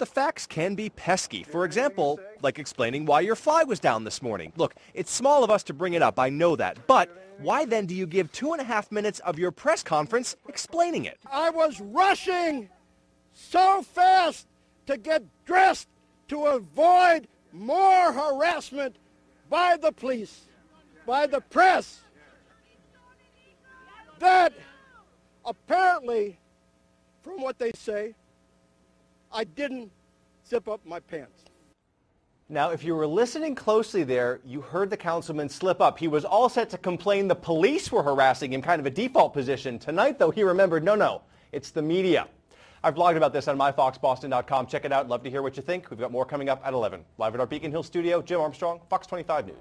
The facts can be pesky. For example, like explaining why your fly was down this morning. Look, it's small of us to bring it up, I know that, but why then do you give 2.5 minutes of your press conference explaining it? I was rushing so fast to get dressed to avoid more harassment by the police, by the press, that apparently, from what they say, I didn't zip up my pants. Now, if you were listening closely there, you heard the councilman slip up. He was all set to complain the police were harassing him, kind of a default position. Tonight, though, he remembered, no, it's the media. I've blogged about this on myfoxboston.com. Check it out. Love to hear what you think. We've got more coming up at 11. Live at our Beacon Hill studio, Jim Armstrong, Fox 25 News.